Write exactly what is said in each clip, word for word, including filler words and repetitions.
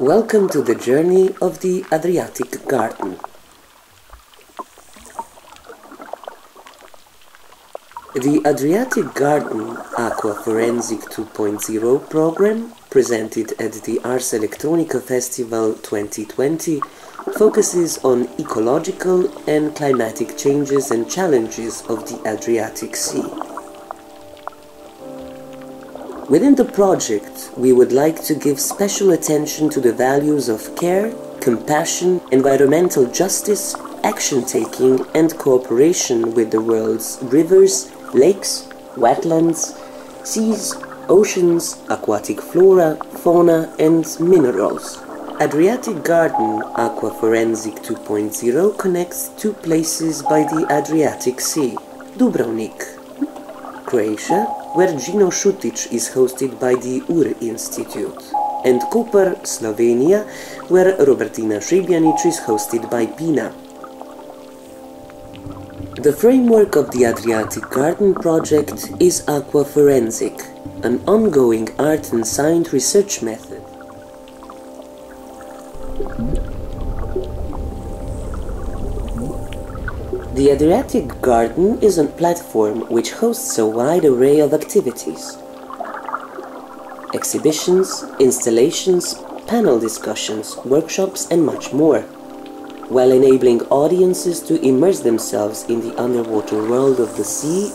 Welcome to the journey of the Adriatic Garden. The Adriatic Garden Aqua Forensic two point oh program, presented at the Ars Electronica Festival twenty twenty, focuses on ecological and climatic changes and challenges of the Adriatic Sea. Within the project, we would like to give special attention to the values of care, compassion, environmental justice, action-taking and cooperation with the world's rivers, lakes, wetlands, seas, oceans, aquatic flora, fauna and minerals. Adriatic Garden Aqua Forensic two point oh connects two places by the Adriatic Sea. Dubrovnik, Croatia, where Gjino Šutić is hosted by the U R Institute, and Koper, Slovenia, where Robertina Šebjanič is hosted by PINA. The framework of the Adriatic Garden project is Aqua Forensic, an ongoing art and science research method. The Adriatic Garden is a platform which hosts a wide array of activities. Exhibitions, installations, panel discussions, workshops and much more, while enabling audiences to immerse themselves in the underwater world of the sea,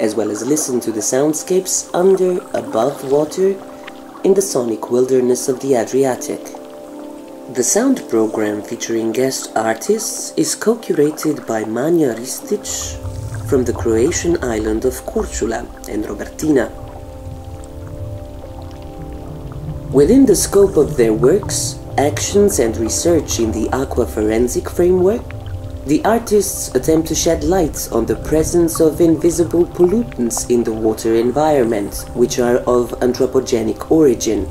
as well as listen to the soundscapes under, above water, in the sonic wilderness of the Adriatic. The sound program featuring guest artists is co-curated by Manja Ristić from the Croatian island of Kurčula and Robertina. Within the scope of their works, actions and research in the Aqua Forensic framework, the artists attempt to shed light on the presence of invisible pollutants in the water environment, which are of anthropogenic origin,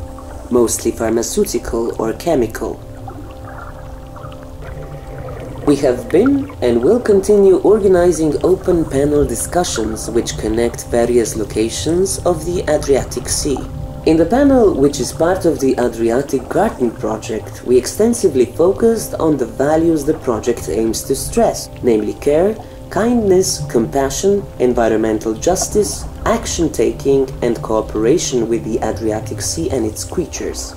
mostly pharmaceutical or chemical. We have been and will continue organizing open panel discussions which connect various locations of the Adriatic Sea. In the panel, which is part of the Adriatic Garden project, we extensively focused on the values the project aims to stress, namely care, kindness, compassion, environmental justice, action-taking and cooperation with the Adriatic Sea and its creatures.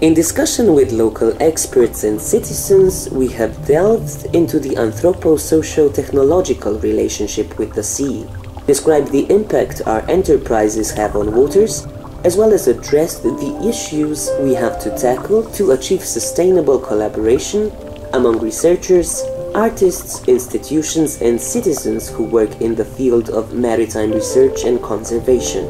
In discussion with local experts and citizens, we have delved into the anthropo-socio-technological relationship with the sea, described the impact our enterprises have on waters, as well as addressed the issues we have to tackle to achieve sustainable collaboration among researchers, artists, institutions and citizens who work in the field of maritime research and conservation.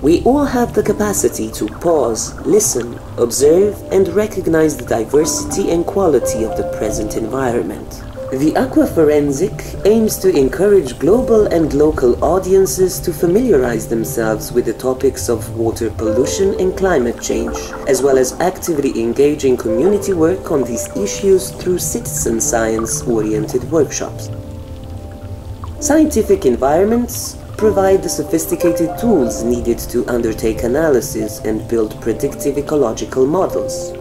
We all have the capacity to pause, listen, observe and recognize the diversity and quality of the present environment. The Aqua Forensic aims to encourage global and local audiences to familiarize themselves with the topics of water pollution and climate change, as well as actively engaging community work on these issues through citizen science-oriented workshops. Scientific environments provide the sophisticated tools needed to undertake analysis and build predictive ecological models.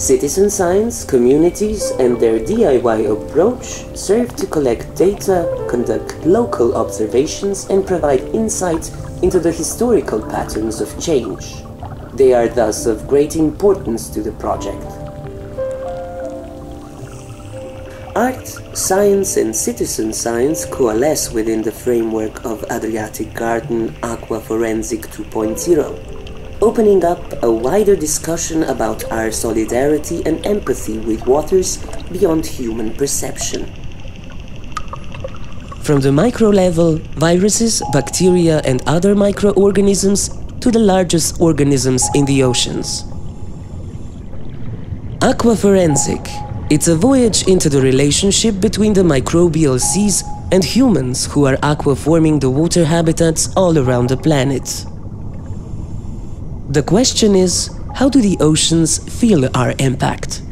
Citizen science, communities and their D I Y approach serve to collect data, conduct local observations and provide insight into the historical patterns of change. They are thus of great importance to the project. Art, science and citizen science coalesce within the framework of Adriatic Garden Aqua Forensic two point oh. opening up a wider discussion about our solidarity and empathy with waters beyond human perception. From the micro level, viruses, bacteria and other microorganisms, to the largest organisms in the oceans. Aqua Forensic. It's a voyage into the relationship between the microbial seas and humans who are aquaforming the water habitats all around the planet. The question is, how do the oceans feel our impact?